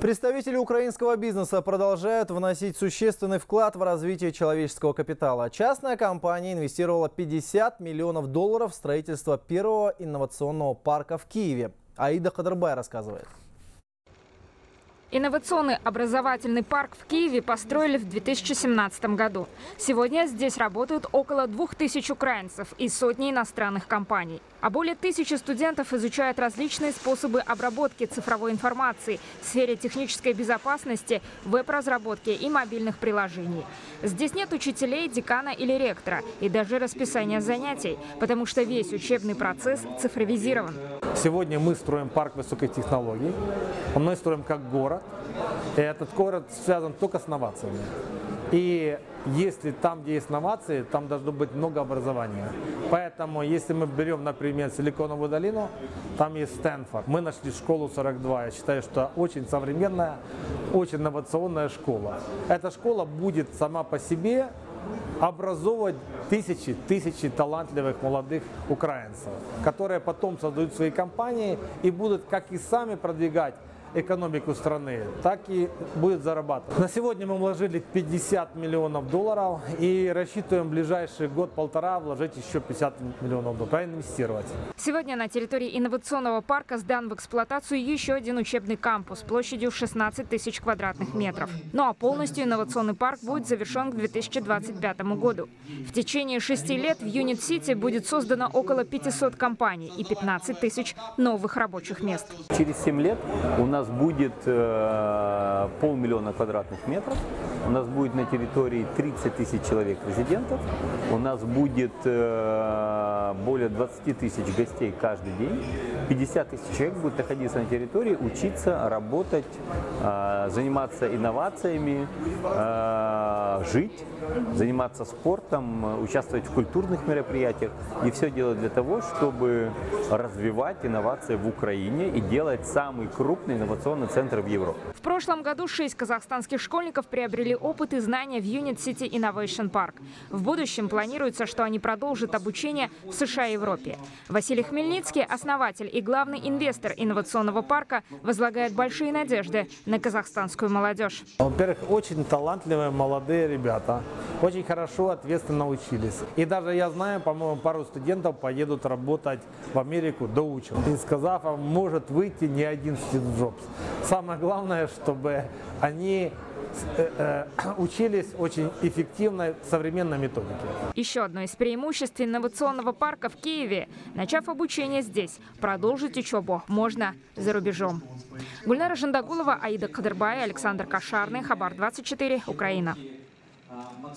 Представители украинского бизнеса продолжают вносить существенный вклад в развитие человеческого капитала. Частная компания инвестировала 50 миллионов долларов в строительство первого инновационного парка в Киеве. Аида Кадырбай рассказывает. Инновационный образовательный парк в Киеве построили в 2017 году. Сегодня здесь работают около 2000 украинцев и сотни иностранных компаний. А более 1000 студентов изучают различные способы обработки цифровой информации в сфере технической безопасности, веб-разработки и мобильных приложений. Здесь нет учителей, декана или ректора и даже расписания занятий, потому что весь учебный процесс цифровизирован. Сегодня мы строим парк высокой технологии, мы строим как город. И этот город связан только с новациями. И если там, где есть новации, там должно быть много образования. Поэтому, если мы берем, например, Силиконовую долину, там есть Стэнфорд. Мы нашли школу 42. Я считаю, что очень современная, очень инновационная школа. Эта школа будет сама по себе образовывать тысячи талантливых молодых украинцев, которые потом создают свои компании и будут как и сами продвигать экономику страны, так и будет зарабатывать. На сегодня мы вложили 50 миллионов долларов и рассчитываем в ближайший год-полтора вложить еще 50 миллионов долларов, проинвестировать. Сегодня на территории инновационного парка сдан в эксплуатацию еще один учебный кампус площадью 16 тысяч квадратных метров. Ну а полностью инновационный парк будет завершен к 2025 году. В течение 6 лет в UNIT.City будет создано около 500 компаний и 15 тысяч новых рабочих мест. Через 7 лет у нас будет полмиллиона квадратных метров, у нас будет на территории 30 тысяч человек резидентов, у нас будет более 20 тысяч гостей каждый день, 50 тысяч человек будет находиться на территории, учиться, работать, заниматься инновациями, жить, заниматься спортом, участвовать в культурных мероприятиях и все делать для того, чтобы развивать инновации в Украине и делать самый крупный инновационный центр в Европе. В прошлом году 6 казахстанских школьников приобрели опыт и знания в UNIT.City Innovation Park. В будущем планируется, что они продолжат обучение в США и Европе. Василий Хмельницкий, основатель и главный инвестор инновационного парка, возлагает большие надежды на казахстанскую молодежь. Во-первых, очень талантливые молодые ребята, очень хорошо, ответственно учились. И даже я знаю, по-моему, пару студентов поедут работать в Америку доучиваться. И сказав, может выйти не один студент. Самое главное, чтобы они учились очень эффективной современной методике. Еще одно из преимуществ инновационного парка в Киеве – начав обучение здесь, продолжить учебу можно за рубежом. Гульнара Жандагулова, Аида Кадырбай, Александр Кашарный, Хабар 24, Украина.